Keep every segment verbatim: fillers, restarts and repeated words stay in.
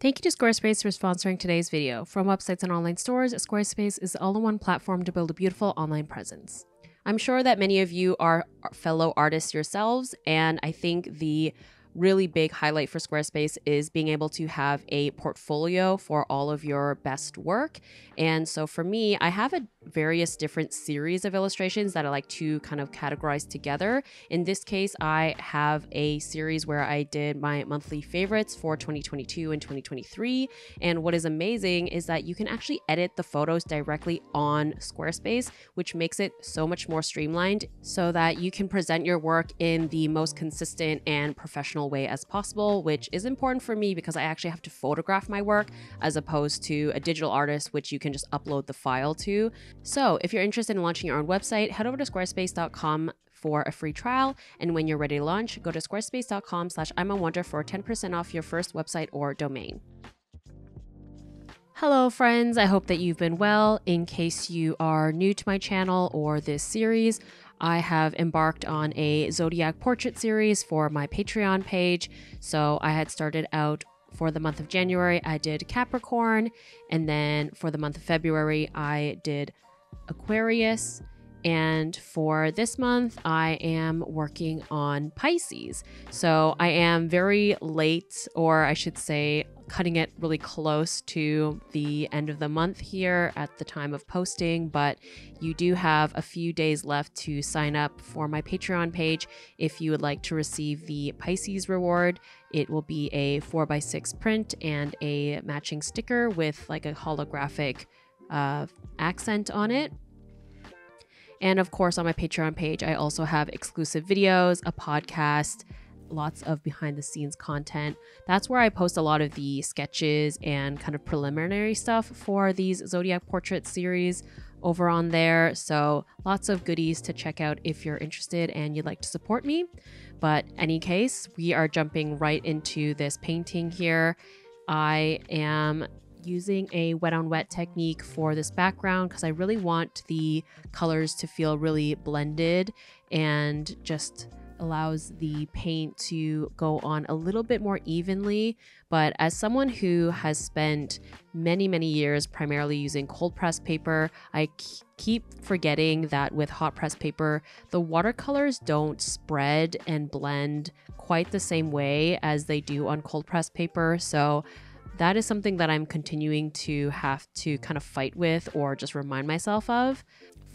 Thank you to Squarespace for sponsoring today's video. From websites and online stores, Squarespace is the all-in-one platform to build a beautiful online presence. I'm sure that many of you are fellow artists yourselves, and I think the really big highlight for Squarespace is being able to have a portfolio for all of your best work. And so for me, I have a various different series of illustrations that I like to kind of categorize together. In this case, I have a series where I did my monthly favorites for twenty twenty-two and twenty twenty-three. And what is amazing is that you can actually edit the photos directly on Squarespace, which makes it so much more streamlined so that you can present your work in the most consistent and professional way as possible, which is important for me because I actually have to photograph my work as opposed to a digital artist, which you can just upload the file to. So if you're interested in launching your own website, head over to squarespace dot com for a free trial. And when you're ready to launch, go to squarespace dot com slash imawonder for ten percent off your first website or domain. Hello friends, I hope that you've been well. In case you are new to my channel or this series, I have embarked on a Zodiac portrait series for my Patreon page. So I had started out for the month of January, I did Capricorn, and then for the month of February, I did Aquarius, and for this month, I am working on Pisces. So I am very late, or I should say, cutting it really close to the end of the month here at the time of posting, but you do have a few days left to sign up for my Patreon page if you would like to receive the Pisces reward. It will be a four by six print and a matching sticker with like a holographic uh, accent on it. And of course, on my Patreon page, I also have exclusive videos, a podcast, lots of behind the scenes content. That's where I post a lot of the sketches and kind of preliminary stuff for these Zodiac portrait series over on there. So lots of goodies to check out if you're interested and you'd like to support me. But any case, we are jumping right into this painting here. I am using a wet on wet technique for this background because I really want the colors to feel really blended and just allows the paint to go on a little bit more evenly. But as someone who has spent many, many years primarily using cold press paper, I keep forgetting that with hot press paper, the watercolors don't spread and blend quite the same way as they do on cold press paper. So that is something that I'm continuing to have to kind of fight with or just remind myself of.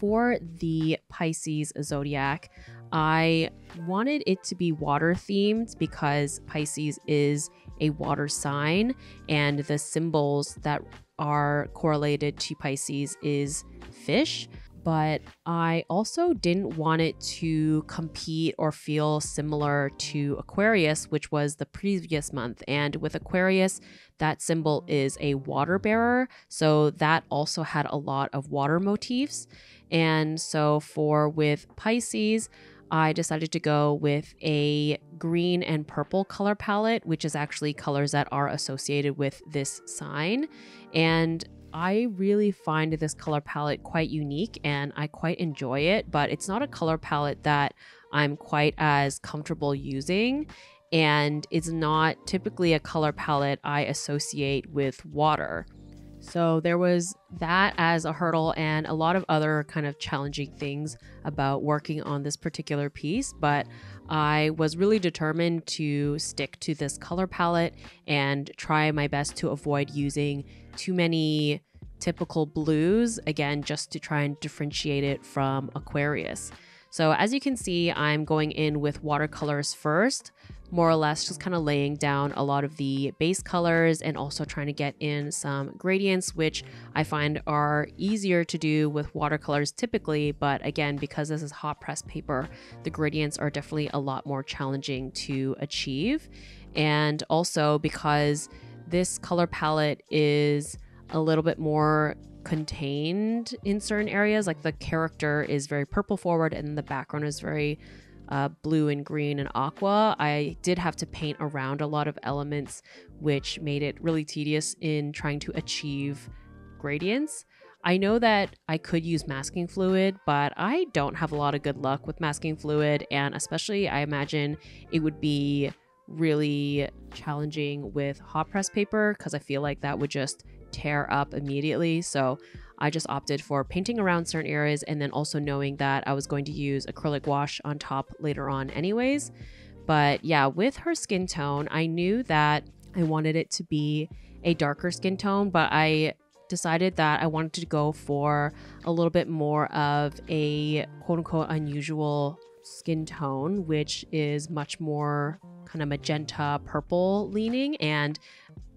For the Pisces Zodiac, I wanted it to be water themed because Pisces is a water sign, and the symbols that are correlated to Pisces is fish. But I also didn't want it to compete or feel similar to Aquarius, which was the previous month. And with Aquarius, that symbol is a water bearer. So that also had a lot of water motifs. And so for with Pisces, I decided to go with a green and purple color palette, which is actually colors that are associated with this sign. And I really find this color palette quite unique and I quite enjoy it, but it's not a color palette that I'm quite as comfortable using. And it's not typically a color palette I associate with water. So there was that as a hurdle and a lot of other kind of challenging things about working on this particular piece, but I was really determined to stick to this color palette and try my best to avoid using too many typical blues, again, just to try and differentiate it from Aquarius. So as you can see, I'm going in with watercolors first, more or less just kind of laying down a lot of the base colors and also trying to get in some gradients, which I find are easier to do with watercolors typically. But again, because this is hot press paper, the gradients are definitely a lot more challenging to achieve. And also because this color palette is a little bit more contained in certain areas, like the character is very purple forward and the background is very uh, blue and green and aqua, I did have to paint around a lot of elements, which made it really tedious in trying to achieve gradients. I know that I could use masking fluid, but I don't have a lot of good luck with masking fluid, and especially I imagine it would be really challenging with hot press paper because I feel like that would just tear up immediately. So I just opted for painting around certain areas and then also knowing that I was going to use acrylic wash on top later on anyways. But yeah, with her skin tone, I knew that I wanted it to be a darker skin tone, but I decided that I wanted to go for a little bit more of a quote unquote unusual skin tone, which is much more kind of magenta purple leaning. And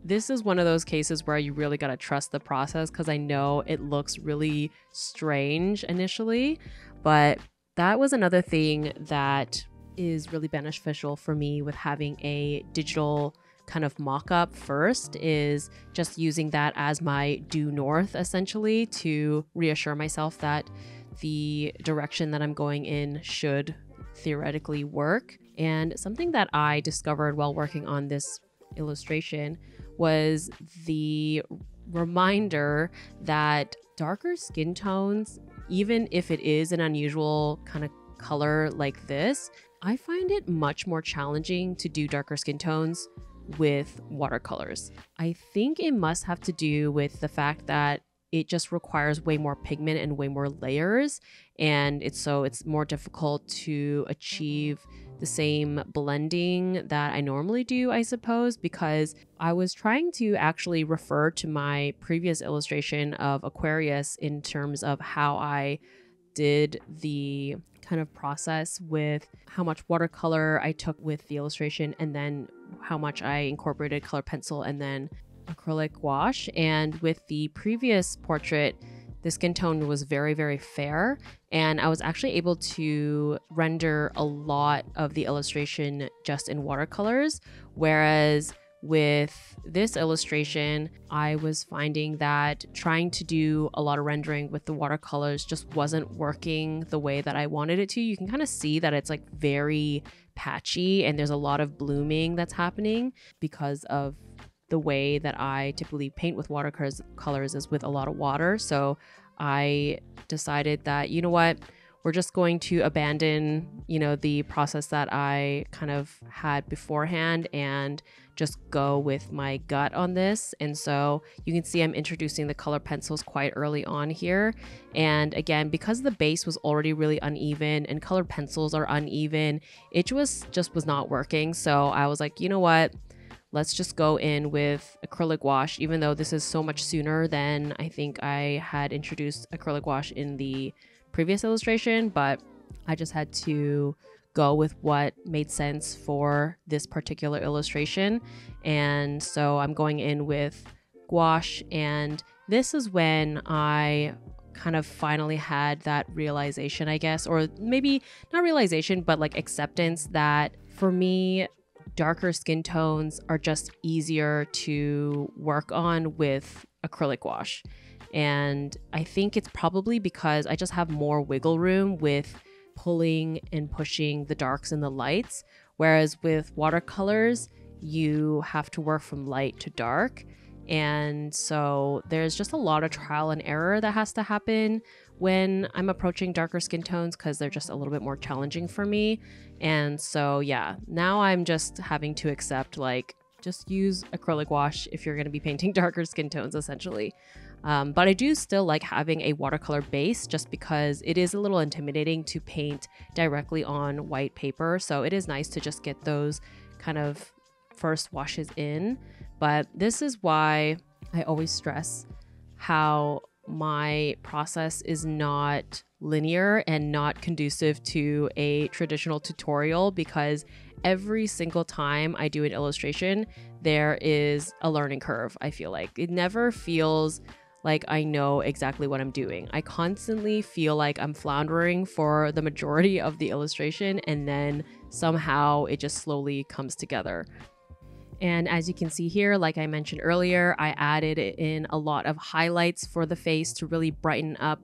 this is one of those cases where you really got to trust the process, because I know it looks really strange initially, but that was another thing that is really beneficial for me with having a digital kind of mock-up first, is just using that as my due north essentially to reassure myself that the direction that I'm going in should theoretically work. And something that I discovered while working on this illustration was the reminder that darker skin tones, even if it is an unusual kind of color like this, I find it much more challenging to do darker skin tones with watercolors. I think it must have to do with the fact that it just requires way more pigment and way more layers, and it's so it's more difficult to achieve the same blending that I normally do, I suppose, because I was trying to actually refer to my previous illustration of Aquarius in terms of how I did the kind of process with how much watercolor I took with the illustration and then how much I incorporated color pencil and then acrylic wash. And with the previous portrait, the skin tone was very, very fair, and I was actually able to render a lot of the illustration just in watercolors. Whereas with this illustration, I was finding that trying to do a lot of rendering with the watercolors just wasn't working the way that I wanted it to. You can kind of see that it's like very patchy and there's a lot of blooming that's happening because of the way that I typically paint with watercolors is with a lot of water. So I decided that, you know what, we're just going to abandon, you know, the process that I kind of had beforehand and just go with my gut on this. And so you can see I'm introducing the color pencils quite early on here. And again, because the base was already really uneven and color pencils are uneven, it was just was not working. So I was like, you know what? Let's just go in with acrylic wash, even though this is so much sooner than I think I had introduced acrylic wash in the previous illustration, but I just had to go with what made sense for this particular illustration. And so I'm going in with gouache, and this is when I kind of finally had that realization, I guess, or maybe not realization, but like acceptance that for me, darker skin tones are just easier to work on with acrylic wash. And I think it's probably because I just have more wiggle room with pulling and pushing the darks and the lights, whereas with watercolors, you have to work from light to dark. And so there's just a lot of trial and error that has to happen when I'm approaching darker skin tones, because they're just a little bit more challenging for me. And so yeah, now I'm just having to accept, like, just use acrylic wash if you're going to be painting darker skin tones essentially. Um, but I do still like having a watercolor base, just because it is a little intimidating to paint directly on white paper. So it is nice to just get those kind of first washes in. But this is why I always stress how my process is not linear and not conducive to a traditional tutorial, because every single time I do an illustration, there is a learning curve. I feel like it never feels like I know exactly what I'm doing. I constantly feel like I'm floundering for the majority of the illustration, and then somehow it just slowly comes together. And as you can see here, like I mentioned earlier, I added in a lot of highlights for the face to really brighten up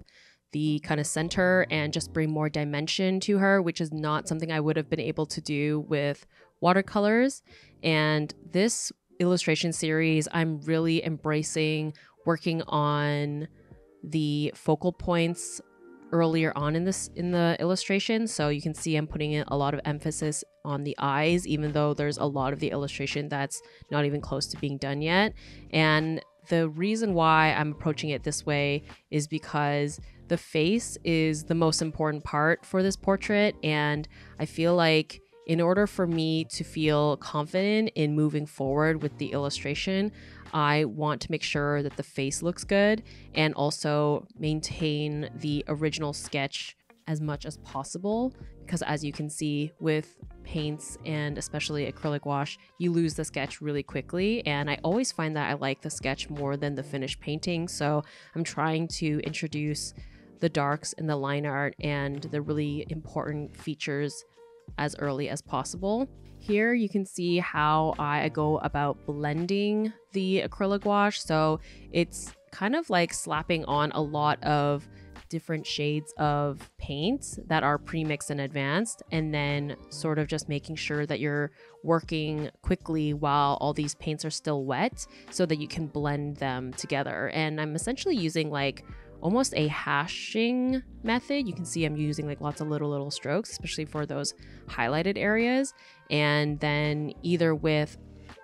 the kind of center and just bring more dimension to her, which is not something I would have been able to do with watercolors. And this illustration series, I'm really embracing working on the focal points earlier on in this in the illustration. So you can see I'm putting in a lot of emphasis on the eyes, even though there's a lot of the illustration that's not even close to being done yet. And the reason why I'm approaching it this way is because the face is the most important part for this portrait, and I feel like in order for me to feel confident in moving forward with the illustration, I want to make sure that the face looks good and also maintain the original sketch as much as possible, because as you can see with paints and especially acrylic wash, you lose the sketch really quickly, and I always find that I like the sketch more than the finished painting. So I'm trying to introduce the darks and the line art and the really important features as early as possible. Here you can see how I go about blending the acrylic wash. So it's kind of like slapping on a lot of different shades of paint that are pre-mixed and advanced, and then sort of just making sure that you're working quickly while all these paints are still wet so that you can blend them together. And I'm essentially using like almost a hashing method. You can see I'm using like lots of little little strokes, especially for those highlighted areas, and then either with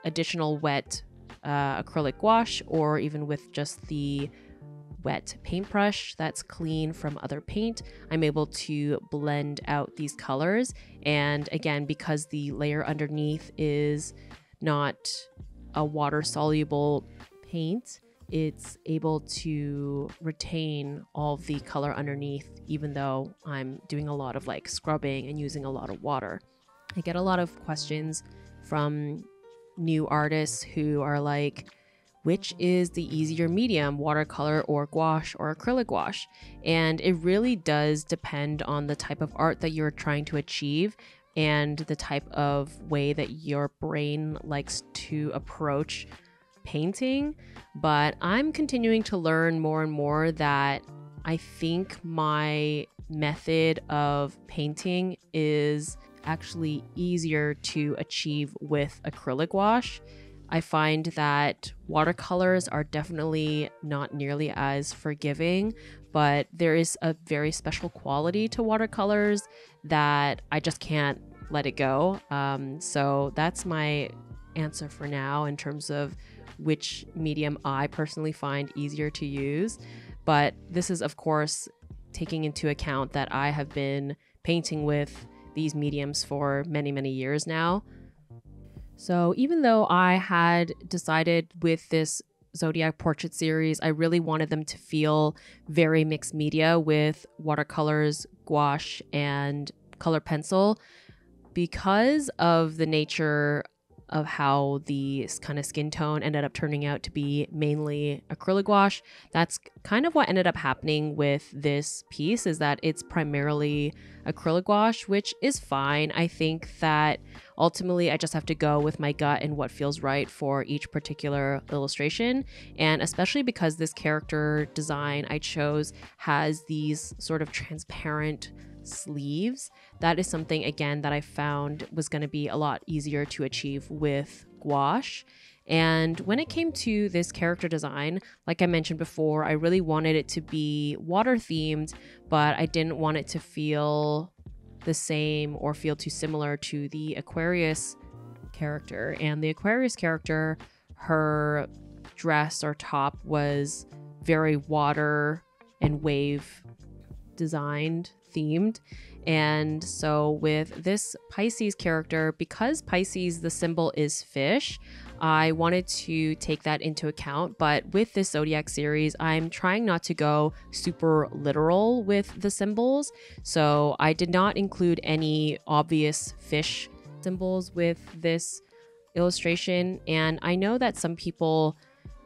additional wet uh, acrylic gouache or even with just the wet paintbrush that's clean from other paint, I'm able to blend out these colors. And again, because the layer underneath is not a water soluble paint, it's able to retain all the color underneath, even though I'm doing a lot of like scrubbing and using a lot of water. I get a lot of questions from new artists who are like, which is the easier medium, watercolor or gouache or acrylic gouache? And it really does depend on the type of art that you're trying to achieve and the type of way that your brain likes to approach painting. But I'm continuing to learn more and more that I think my method of painting is actually easier to achieve with acrylic wash. I find that watercolors are definitely not nearly as forgiving, but there is a very special quality to watercolors that I just can't let it go. Um, so that's my answer for now in terms of which medium I personally find easier to use. But this is of course taking into account that I have been painting with these mediums for many, many years now. So even though I had decided with this Zodiac portrait series, I really wanted them to feel very mixed media with watercolors, gouache, and color pencil, because of the nature of how the kind of skin tone ended up turning out to be mainly acrylic gouache. That's kind of what ended up happening with this piece, is that it's primarily acrylic gouache, which is fine. I think that ultimately I just have to go with my gut and what feels right for each particular illustration. And especially because this character design I chose has these sort of transparent sleeves, that is something again that I found was going to be a lot easier to achieve with gouache. And when it came to this character design, like I mentioned before, I really wanted it to be water themed, but I didn't want it to feel the same or feel too similar to the Aquarius character. And the Aquarius character, her dress or top was very water and wave designed themed. And so with this Pisces character, because Pisces, the symbol is fish, I wanted to take that into account. But with this Zodiac series, I'm trying not to go super literal with the symbols. So I did not include any obvious fish symbols with this illustration. And I know that some people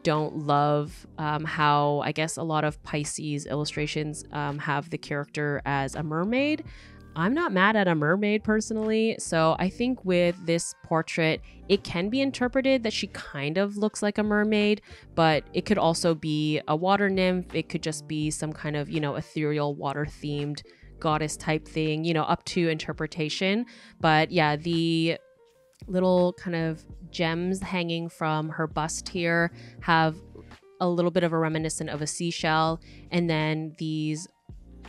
don't love um, how I guess a lot of Pisces illustrations um, have the character as a mermaid. I'm not mad at a mermaid personally, so I think with this portrait it can be interpreted that she kind of looks like a mermaid, but it could also be a water nymph. It could just be some kind of, you know, ethereal water themed goddess type thing, you know, up to interpretation. But yeah, the little kind of gems hanging from her bust here have a little bit of a reminiscent of a seashell, and then these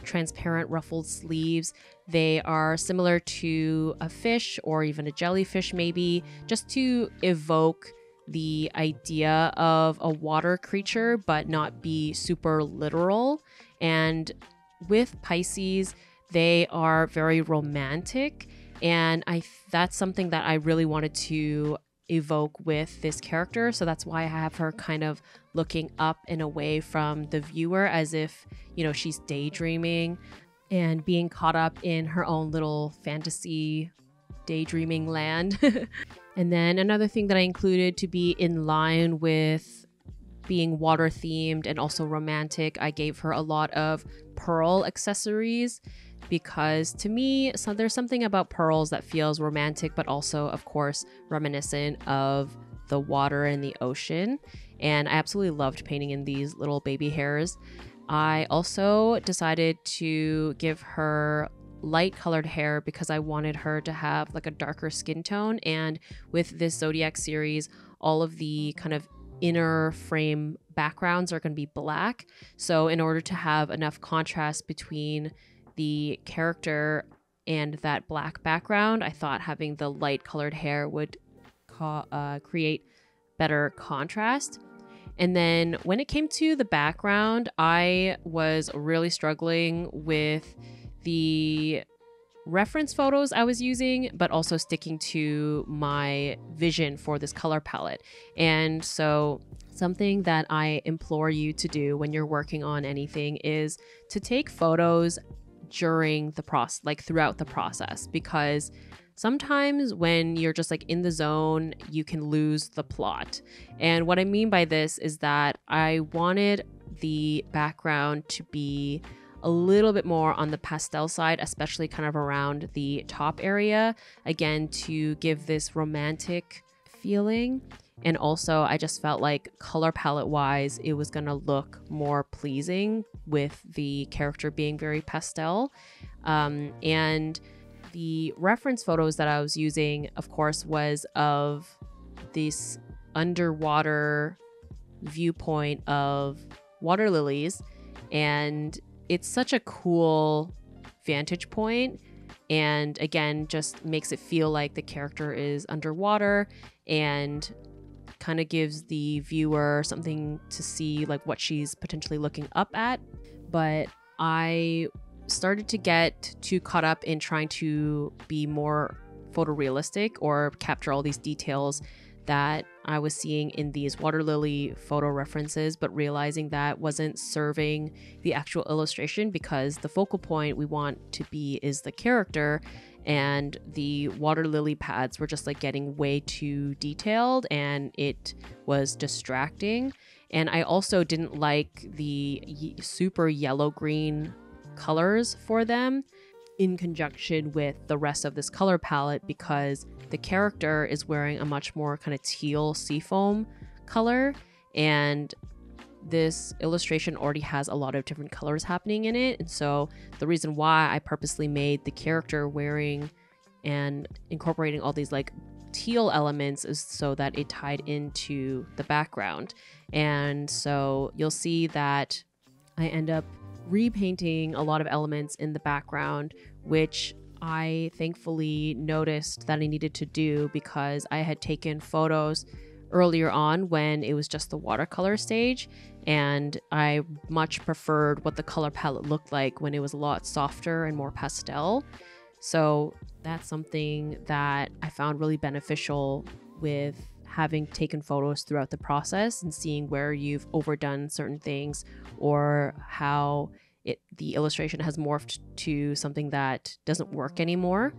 transparent ruffled sleeves. They are similar to a fish or even a jellyfish, maybe, just to evoke the idea of a water creature, but not be super literal. And with Pisces, they are very romantic. And I that's something that I really wanted to evoke with this character. So that's why I have her kind of looking up and away from the viewer, as if, you know, she's daydreaming and being caught up in her own little fantasy daydreaming land. And then another thing that I included to be in line with being water themed and also romantic, I gave her a lot of pearl accessories, because to me, so there's something about pearls that feels romantic, but also, of course, reminiscent of the water and the ocean. And I absolutely loved painting in these little baby hairs. I also decided to give her light colored hair because I wanted her to have like a darker skin tone. And with this zodiac series, all of the kind of inner frame backgrounds are going to be black. So in order to have enough contrast between the character and that black background, I thought having the light colored hair would ca uh, create better contrast. And then when it came to the background, I was really struggling with the reference photos I was using, but also sticking to my vision for this color palette. And so something that I implore you to do when you're working on anything is to take photos during the process, like throughout the process, because sometimes when you're just like in the zone, you can lose the plot. And what I mean by this is that I wanted the background to be a little bit more on the pastel side, especially kind of around the top area, again, to give this romantic feeling. And also I just felt like color palette wise, it was going to look more pleasing with the character being very pastel. Um, and the reference photos that I was using, of course, was of this underwater viewpoint of water lilies. And it's such a cool vantage point. And again, just makes it feel like the character is underwater and kind of gives the viewer something to see, like what she's potentially looking up at. But I started to get too caught up in trying to be more photorealistic or capture all these details that I was seeing in these water lily photo references, but realizing that wasn't serving the actual illustration, because the focal point we want to be is the character, and the water lily pads were just like getting way too detailed and it was distracting. And I also didn't like the super yellow green colors for them in conjunction with the rest of this color palette, because the character is wearing a much more kind of teal seafoam color, and this illustration already has a lot of different colors happening in it. And so the reason why I purposely made the character wearing and incorporating all these like teal elements is so that it tied into the background. And so you'll see that I end up repainting a lot of elements in the background, which I thankfully noticed that I needed to do, because I had taken photos earlier on when it was just the watercolor stage, and I much preferred what the color palette looked like when it was a lot softer and more pastel. So that's something that I found really beneficial with having taken photos throughout the process and seeing where you've overdone certain things, or how it the illustration has morphed to something that doesn't work anymore.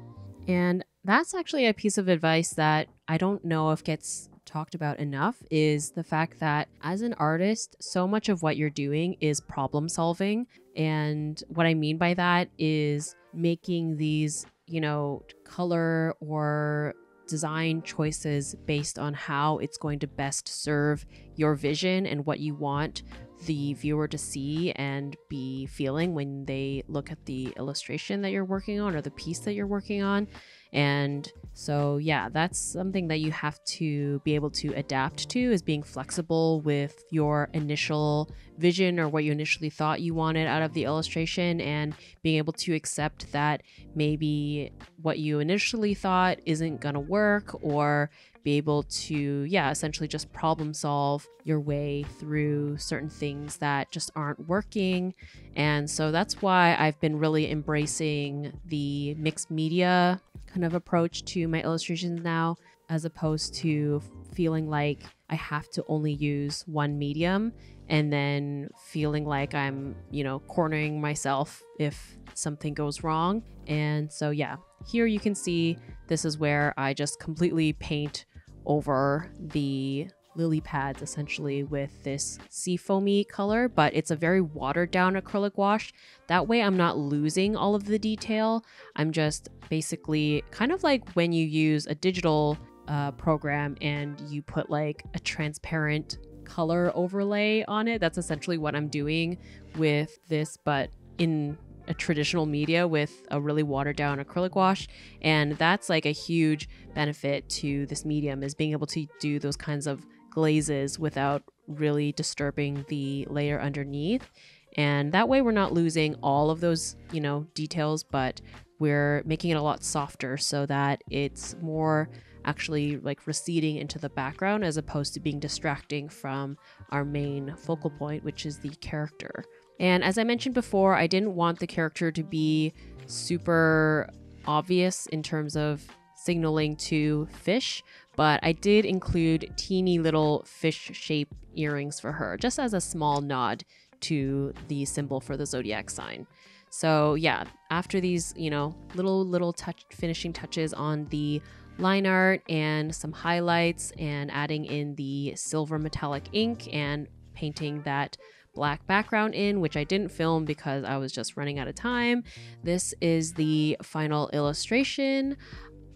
And that's actually a piece of advice that I don't know if gets talked about enough, is the fact that as an artist, so much of what you're doing is problem solving. And what I mean by that is making these, you know, color or design choices based on how it's going to best serve your vision and what you want the viewer to see and be feeling when they look at the illustration that you're working on or the piece that you're working on. And so yeah, that's something that you have to be able to adapt to, is being flexible with your initial vision or what you initially thought you wanted out of the illustration, and being able to accept that maybe what you initially thought isn't gonna work, or be able to, yeah, essentially just problem solve your way through certain things that just aren't working. And so that's why I've been really embracing the mixed media kind of approach to my illustrations now, as opposed to feeling like I have to only use one medium and then feeling like I'm, you know, cornering myself if something goes wrong. And so, yeah, here you can see this is where I just completely paint over the lily pads essentially with this seafoamy color, but it's a very watered down acrylic wash. That way I'm not losing all of the detail. I'm just basically kind of like when you use a digital uh, program and you put like a transparent color overlay on it. That's essentially what I'm doing with this, but in a traditional media with a really watered down acrylic wash. And that's like a huge benefit to this medium, is being able to do those kinds of glazes without really disturbing the layer underneath. And that way we're not losing all of those, you know, details, but we're making it a lot softer so that it's more actually like receding into the background as opposed to being distracting from our main focal point, which is the character. And as I mentioned before, I didn't want the character to be super obvious in terms of signaling to fish, but I did include teeny little fish-shaped earrings for her, just as a small nod to the symbol for the zodiac sign. So yeah, after these, you know, little, little touch, finishing touches on the line art and some highlights and adding in the silver metallic ink and painting that black background in, which I didn't film because I was just running out of time, this is the final illustration.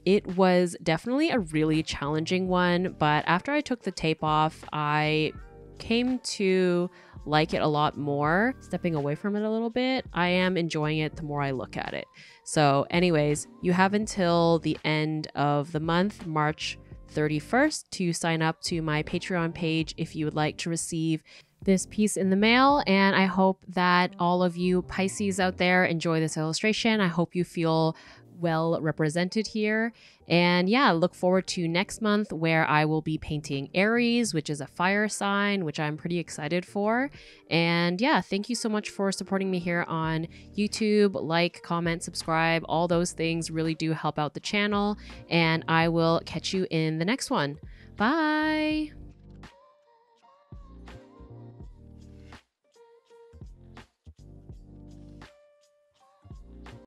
It was definitely a really challenging one, but after I took the tape off, I came to like it a lot more, stepping away from it a little bit. I am enjoying it the more I look at it. So anyways, you have until the end of the month, March thirty-first, to sign up to my Patreon page if you would like to receive this piece in the mail. And I hope that all of you Pisces out there enjoy this illustration. I hope you feel well represented here. And yeah, look forward to next month, where I will be painting Aries, which is a fire sign, which I'm pretty excited for. And yeah, thank you so much for supporting me here on YouTube. Like, comment, subscribe, all those things really do help out the channel. And I will catch you in the next one. Bye.